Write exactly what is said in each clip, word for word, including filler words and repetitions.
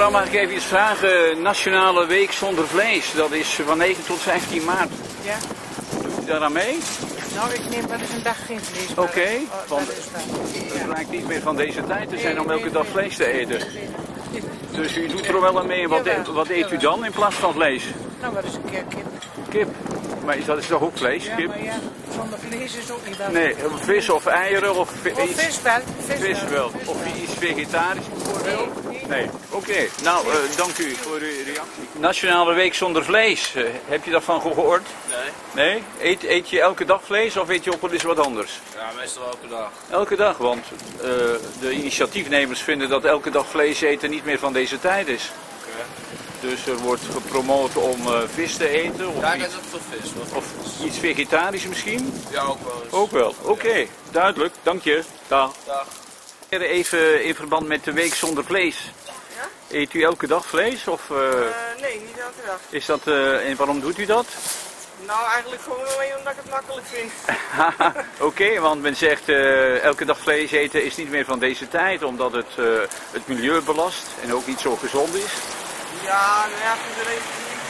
Mevrouw, mag ik even iets vragen? Nationale Week Zonder Vlees, dat is van negen tot vijftien maart. Ja. Doet u daar aan mee? Nou, ik neem wel eens een dag geen vlees. Oké, okay, want het lijkt niet meer van deze tijd. Er zijn nee, om elke nee, dag vlees te eten. Dus u doet er wel aan mee. Wat, jawel, wat eet jawel. u dan in plaats van vlees? Nou, dat is een keer kip. Kip? Maar is dat is toch ook vlees, ja, kip? Maar ja, zonder vlees is ook niet dat. Nee, vis of eieren of... Of iets... vis wel. Vis, vis wel. Vis of wel. Iets vegetarisch bijvoorbeeld? Nee. nee. nee. Oké, okay. nou, uh, dank u voor uw reactie. Nationale Week Zonder Vlees. Uh, heb je daarvan gehoord? Nee. Nee? Eet, eet je elke dag vlees of eet je ook wel eens wat anders? Ja, meestal elke dag. Elke dag, want uh, de initiatiefnemers vinden dat elke dag vlees eten niet meer van deze tijd is. Oké. Okay. Dus er wordt gepromoot om uh, vis te eten. Of ja, ik eet ook veel vis. Of iets vegetarisch misschien? Ja, ook wel eens. Ook wel, oké. Okay. Ja. Duidelijk, dank je. Dag. Dag. Even in verband met de Week Zonder Vlees. Ja? Eet u elke dag vlees? Of, uh... Uh, nee, niet elke dag. Is dat, uh, en waarom doet u dat? Nou, eigenlijk gewoon omdat ik het makkelijk vind. Oké, okay, want men zegt uh, elke dag vlees eten is niet meer van deze tijd. Omdat het uh, het milieu belast en ook niet zo gezond is. Ja, nou ja, iedereen,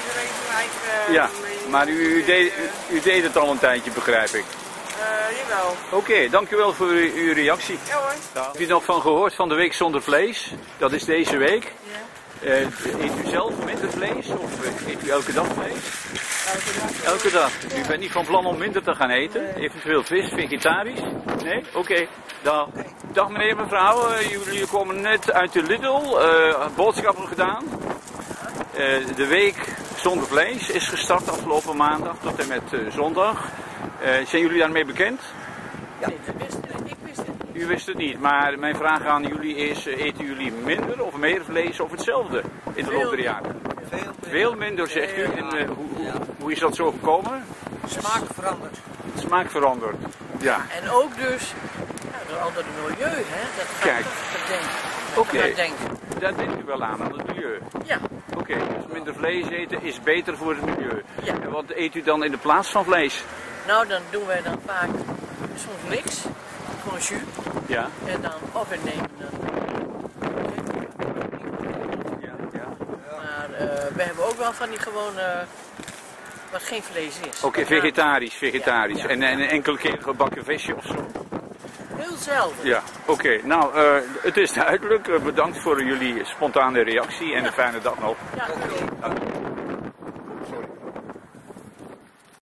iedereen zijn eigen... Uh, ja, mee, maar u, u, deed, u, u deed het al een tijdje, begrijp ik. Uh, jawel. Oké, okay, dank u wel voor uw, uw reactie. Ja hoor. Ja. Heb je nog van gehoord van de Week Zonder Vlees? Dat is deze week. Ja. Uh, eet u zelf minder vlees of eet u elke dag vlees? Elke dag. Elke dag. Ja. U bent niet van plan om minder te gaan eten? Nee. Eventueel vis, vegetarisch? Nee? Oké. Okay. Dag. Okay. Dag meneer, mevrouw. Uh, jullie komen net uit de Lidl. Uh, boodschappen gedaan. Uh, de Week Zonder Vlees is gestart afgelopen maandag tot en met uh, zondag. Uh, zijn jullie daarmee bekend? Ja. Nee, ik wist het, ik wist het niet. U wist het niet, maar mijn vraag aan jullie is, uh, eten jullie minder of meer vlees of hetzelfde in de loop der jaren? Veel minder. Veel minder, zegt u. En, uh, hoe, hoe, hoe is dat zo gekomen? Smaak veranderd. Smaak veranderd, ja. En ook dus, nou, door ander milieu, hè. Dat gaat Kijk. Oké, okay. Daar denkt u wel aan, aan het milieu? Ja. Oké, okay, dus minder vlees eten is beter voor het milieu. Ja. En wat eet u dan in de plaats van vlees? Nou, dan doen wij dan vaak soms niks, gewoon jus. Ja. En dan of we nemen dan... Ja, ja. Maar uh, we hebben ook wel van die gewone... Uh, wat geen vlees is. Oké, okay, vegetarisch, vegetarisch. Ja, ja. En, en een enkele keer gebakken visje of zo. Heel zelden. Ja, oké. Okay. Nou, uh, het is duidelijk. Uh, bedankt voor jullie spontane reactie en ja. een fijne dag nog. Ja, oké. Okay.